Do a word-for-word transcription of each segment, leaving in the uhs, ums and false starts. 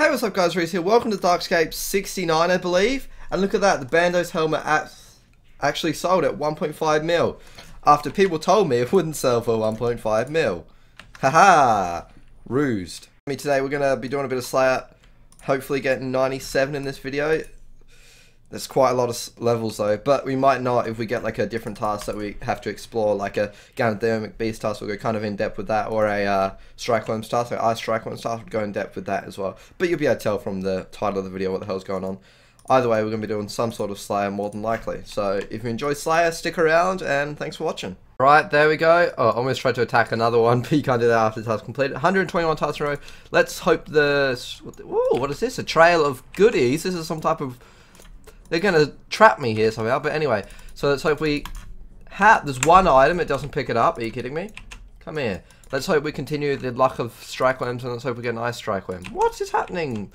Hey, what's up guys, Reese here. Welcome to Darkscape sixty-nine, I believe. And look at that, the Bandos helmet at, actually sold at one point five mil. After people told me it wouldn't sell for one point five mil. Haha, rused. I mean, today we're going to be doing a bit of Slayer, hopefully getting ninety-seven in this video. There's quite a lot of levels though, but we might not if we get like a different task that we have to explore, like a Ganodermic Beast task, we'll go kind of in depth with that, or a uh, Strykewyrms task, like Ice Strykewyrms task, we'll go in depth with that as well. But you'll be able to tell from the title of the video what the hell's going on. Either way, we're going to be doing some sort of Slayer more than likely. So if you enjoy Slayer, stick around, and thanks for watching. Right, there we go. Oh, I almost tried to attack another one, but you can't do that after the task completed. one hundred twenty-one tasks in a row. Let's hope the... Ooh, what is this? A Trail of Goodies? This is some type of... They're going to trap me here somehow, but anyway. So let's hope we... Ha There's one item, it doesn't pick it up. Are you kidding me? Come here. Let's hope we continue the luck of Strykewyrms, and let's hope we get an Ice Strykewyrm. What is happening?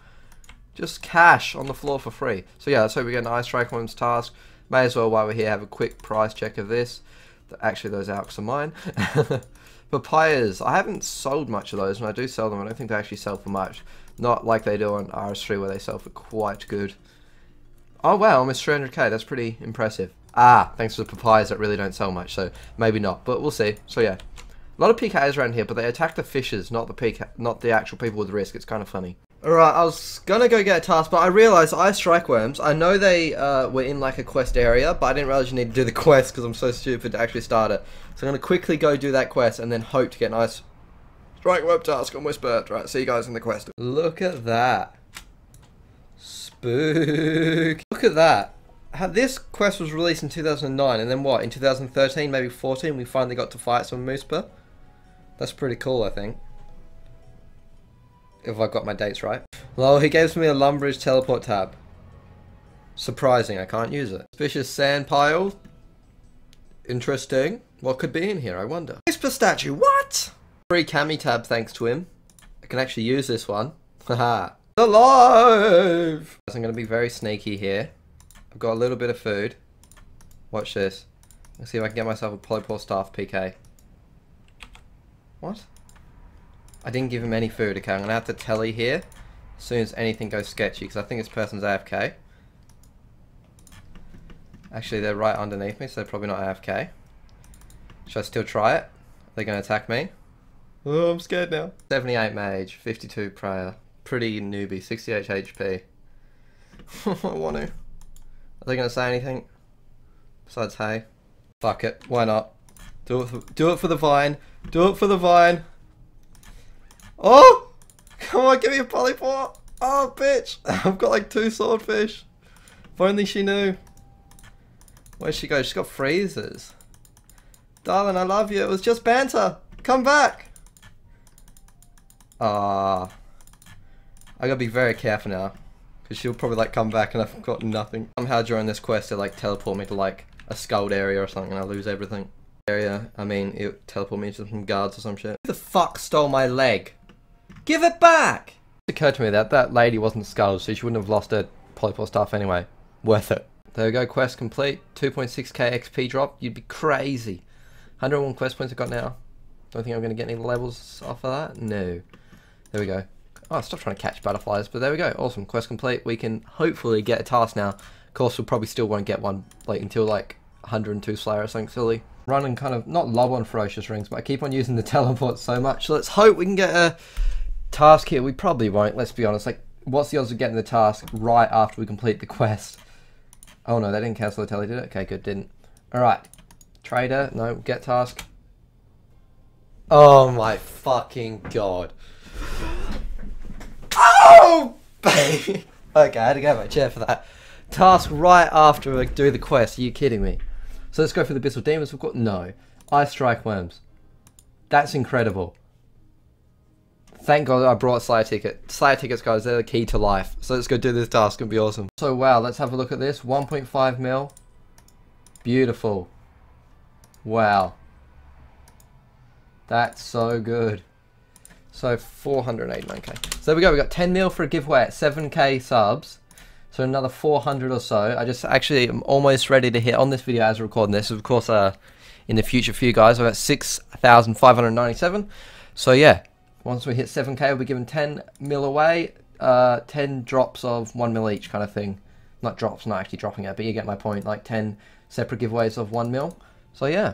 Just cash on the floor for free. So yeah, let's hope we get an Ice Strykewyrms task. May as well, while we're here, have a quick price check of this. Actually, those alks are mine. Papayas. I haven't sold much of those, and I do sell them. I don't think they actually sell for much. Not like they do on R S three, where they sell for quite good. Oh wow, almost three hundred K, that's pretty impressive. Ah, thanks to the papayas that really don't sell much, so maybe not, but we'll see. So yeah, a lot of P Ks around here, but they attack the fishes, not the P K, not the actual people with the risk. It's kind of funny. Alright, I was gonna go get a task, but I realised Ice Strykewyrms, I know they uh, were in like a quest area, but I didn't realise you need to do the quest because I'm so stupid to actually start it. So I'm gonna quickly go do that quest and then hope to get an Ice Strykewyrm task on Muspah. Right, see you guys in the quest. Look at that. Spook. Look at that. How this quest was released in two thousand nine, and then what, in two thousand thirteen, maybe fourteen, we finally got to fight some Muspah. That's pretty cool, I think. If I got my dates right. Lol, he gave me a Lumbridge teleport tab. Surprising, I can't use it. Suspicious sand pile. Interesting. What could be in here, I wonder? Muspah statue, what? Free cami tab thanks to him. I can actually use this one. Haha. Alive! I'm going to be very sneaky here. I've got a little bit of food. Watch this. Let's see if I can get myself a Polypore staff P K. What? I didn't give him any food. Okay, I'm going to have to telly here as soon as anything goes sketchy, because I think this person's A F K. Actually, they're right underneath me, so they're probably not A F K. Should I still try it? Are they going to attack me? Oh, I'm scared now. seventy-eight mage, fifty-two prayer. Pretty newbie, sixty-eight H P. I want to. Are they going to say anything? Besides, hey. Fuck it, why not? Do it for, do it for the vine. Do it for the vine. Oh! Come on, give me a Polypore. Oh, bitch. I've got like two swordfish. If only she knew. Where'd she go? She's got freezers. Darling, I love you. It was just banter. Come back. Ah. Uh... I gotta be very careful now, because she'll probably like come back and I've got nothing. Somehow during this quest they like teleport me to like a scold area or something and I lose everything. Area, I mean it teleport me to some guards or some shit. Who the fuck stole my leg? Give it back! It occurred to me that that lady wasn't sculled, so she wouldn't have lost her Polypore staff anyway. Worth it. There we go, quest complete. two point six K X P drop, you'd be crazy. one hundred and one quest points I've got now. Don't think I'm gonna get any levels off of that? No. There we go. Oh, stop trying to catch butterflies, but there we go. Awesome, quest complete. We can hopefully get a task now. Of course, we probably still won't get one like until like one hundred and two Slayer or something silly. Running kind of, not lob on Ferocious Rings, but I keep on using the teleport so much. So let's hope we can get a task here. We probably won't, let's be honest. Like, what's the odds of getting the task right after we complete the quest? Oh no, that didn't cancel the telly, did it? Okay, good, didn't. All right, trader, no, get task. Oh my fucking God. Oh, baby. Okay, I had to go my chair for that. Task right after I do the quest. Are you kidding me? So let's go for the Abyssal Demons. We've got no. Ice Strykewyrms. That's incredible. Thank God I brought Slayer Ticket. Slayer Tickets, guys, they're the key to life. So let's go do this task. It's going to be awesome. So, wow, let's have a look at this. one point five mil. Beautiful. Wow. That's so good. So four hundred eighty-nine K. So there we go, we got ten mil for a giveaway at seven K subs. So another four hundred or so. I just actually am almost ready to hit on this video as we're recording this. Of course, uh, in the future for you guys, I'm at six thousand five hundred ninety-seven. So yeah, once we hit seven K, we'll be giving ten mil away. uh, ten drops of one mil each kind of thing. Not drops, not actually dropping it, but you get my point. Like ten separate giveaways of one mil. So yeah,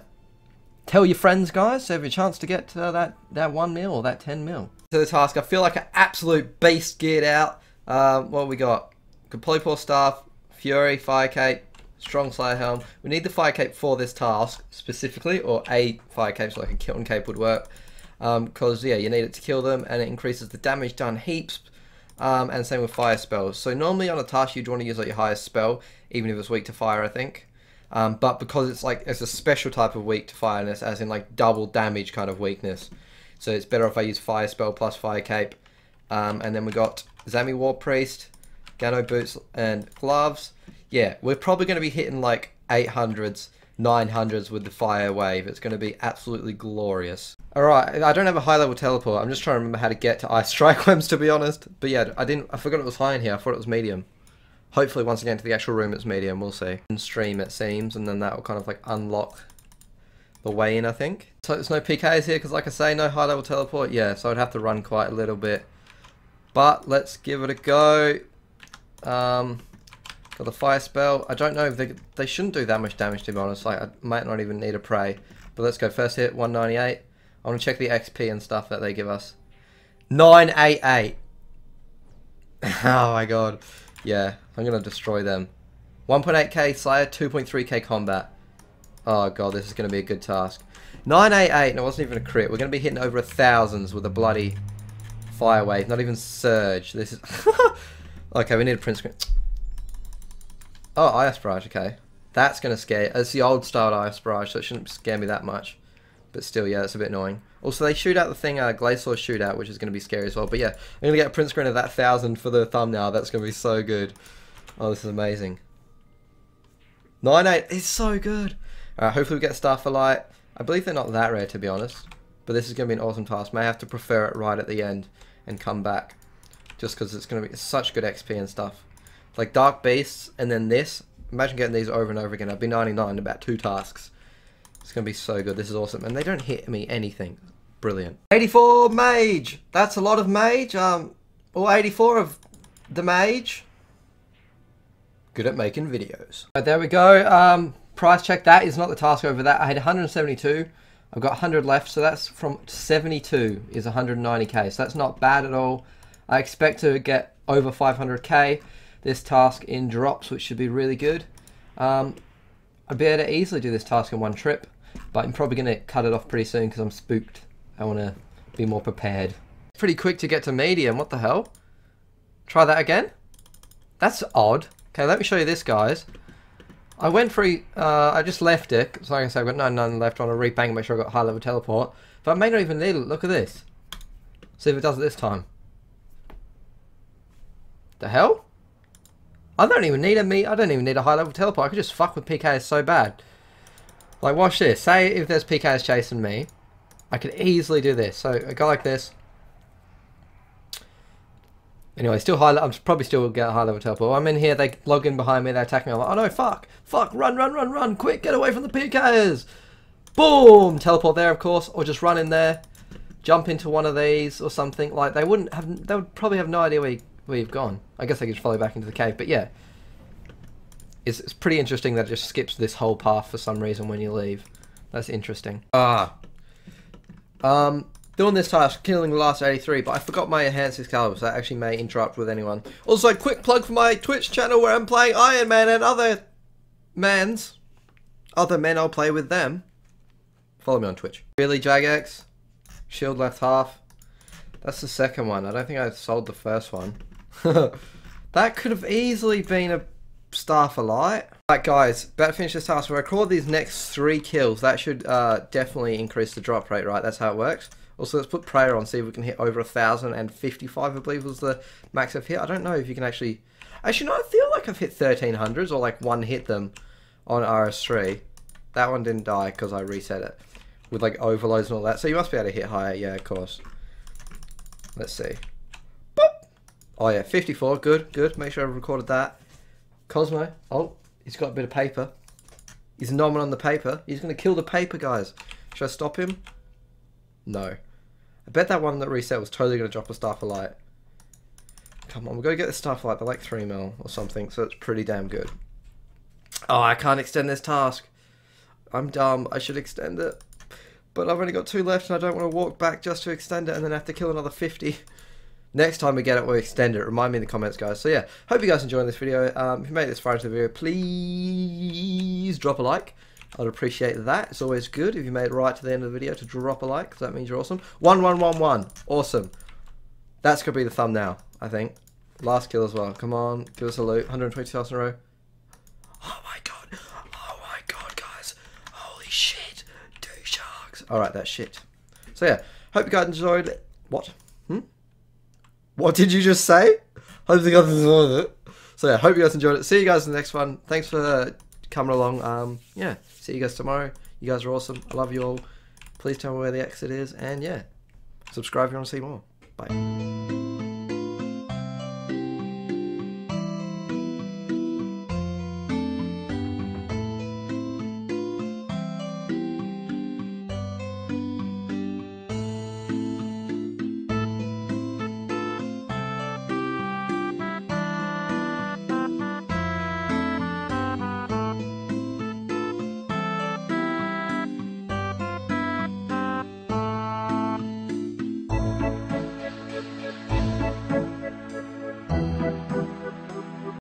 tell your friends, guys. So you have a chance to get uh, that that one mil or that ten mil. To the task, I feel like an absolute beast geared out. Uh, what have we got? Kaplopor staff, fury, fire cape, strong slayer helm. We need the fire cape for this task specifically, or a fire cape, so like a kiln cape would work. Because um, yeah, you need it to kill them, and it increases the damage done heaps. Um, and same with fire spells. So normally on a task you'd want to use like your highest spell, even if it's weak to fire, I think. Um, but because it's like it's a special type of weak to fireness, as in like double damage kind of weakness. So it's better if I use fire spell plus fire cape. Um, and then we got Zami Warpriest, Gano boots and gloves. Yeah, we're probably going to be hitting like eight hundreds. nine hundreds with the fire wave. It's going to be absolutely glorious. Alright, I don't have a high level teleport. I'm just trying to remember how to get to Ice Strykewyrms, to be honest. But yeah, I didn't. I forgot it was high in here. I thought it was medium. Hopefully once again to the actual room it's medium. We'll see. And stream it seems, and then that will kind of like unlock the way in, I think. So there's no P Ks here because like I say, no high level teleport. Yeah, so I'd have to run quite a little bit. But let's give it a go. Um... Got the fire spell. I don't know if they, they shouldn't do that much damage, to be honest. Like I might not even need a prey. But let's go. First hit, one ninety-eight. I want to check the X P and stuff that they give us. nine eighty-eight. Oh my god. Yeah, I'm going to destroy them. one point eight K Slayer, two point three K combat. Oh god, this is going to be a good task. nine eighty-eight, and it wasn't even a crit. We're going to be hitting over a thousands with a bloody fire wave. Not even surge. This is... Okay, we need a print screen. Oh, Ice Barrage, okay. That's going to scare... It's the old style Ice Barrage, so it shouldn't scare me that much. But still, yeah, it's a bit annoying. Also, they shoot out the thing, uh, Glacor shootout, which is going to be scary as well. But yeah, I'm going to get a print screen of that one thousand for the thumbnail. That's going to be so good. Oh, this is amazing. nine eight, it's so good. Alright, hopefully we get Staff of Light. I believe they're not that rare, to be honest. But this is going to be an awesome task. May have to prefer it right at the end and come back. Just because it's going to be such good X P and stuff. Like Dark Beasts and then this. Imagine getting these over and over again. I'd be ninety-nine in about two tasks. It's going to be so good. This is awesome. And they don't hit me anything. Brilliant. eighty-four Mage. That's a lot of Mage. Um, Or well, eighty-four of the Mage. Good at making videos. Right, there we go. Um, price check. That is not the task over that. I had one hundred seventy-two. I've got one hundred left. So that's from seventy-two is one ninety K. So that's not bad at all. I expect to get over five hundred K. This task in drops, which should be really good. Um, I'd be able to easily do this task in one trip, but I'm probably going to cut it off pretty soon because I'm spooked. I want to be more prepared. Pretty quick to get to medium, what the hell? Try that again? That's odd. Okay, let me show you this, guys. I went through, uh, I just left it, because like I said, I've got nine, nine left. I want to re-bang and make sure I've got high level teleport, but I may not even need it. Look at this. See if it does it this time. The hell? I don't even need a me. I don't even need a high level teleport. I could just fuck with P Ks so bad. Like, watch this. Say if there's P Ks chasing me, I could easily do this. So I go like this. Anyway, still high. I'm probably still get a high level teleport. I'm in here. They log in behind me. They attack me. I'm like, oh no, fuck, fuck, run, run, run, run, quick, get away from the P Ks. Boom, teleport there, of course, or just run in there, jump into one of these or something. Like they wouldn't have. They would probably have no idea where you we've gone. I guess I could just follow back into the cave, but yeah. It's, it's pretty interesting that it just skips this whole path for some reason when you leave. That's interesting. Ah. Um, doing this task, killing the last eighty-three, but I forgot my Enhanced Excalibur, so that actually may interrupt with anyone. Also, quick plug for my Twitch channel where I'm playing Iron Man and other mans. Other men, I'll play with them. Follow me on Twitch. Really, Jagex? Shield left half? That's the second one. I don't think I sold the first one. That could have easily been a Staff of Light. Right guys, about to finish this task. If I record these next three kills, that should uh, definitely increase the drop rate, right? That's how it works. Also, let's put prayer on, see if we can hit over one thousand fifty-five, I believe was the max I've hit. I don't know if you can actually... Actually, no, I feel like I've hit thirteen hundreds or like one hit them on R S three. That one didn't die because I reset it with like overloads and all that. So you must be able to hit higher, yeah, of course. Let's see. Oh yeah, fifty-four, good, good, make sure I've recorded that. Cosmo, oh, he's got a bit of paper. He's nomming on the paper. He's going to kill the paper, guys. Should I stop him? No. I bet that one that reset was totally going to drop a Staff of Light. Come on, we've got to get this Staff of Light. They're like three mil or something, so it's pretty damn good. Oh, I can't extend this task. I'm dumb. I should extend it. But I've only got two left, and I don't want to walk back just to extend it and then have to kill another fifty. Next time we get it, we'll extend it. Remind me in the comments, guys. So yeah, hope you guys enjoyed this video. Um, if you made this far into the video, please drop a like. I'd appreciate that. It's always good if you made it right to the end of the video to drop a like. That means you're awesome. one one one one. Awesome. That's going to be the thumbnail, I think. Last kill as well. Come on. Give us a loot. one hundred twenty thousand in a row. Oh my god. Oh my god, guys. Holy shit. Two sharks. Alright, that's shit. So yeah. Hope you guys enjoyed. What? Hmm? What did you just say? Hope you guys enjoyed it. So yeah, hope you guys enjoyed it. See you guys in the next one. Thanks for uh, coming along. Um, yeah. See you guys tomorrow. You guys are awesome. I love you all. Please tell me where the exit is. And yeah. Subscribe if you want to see more. Bye.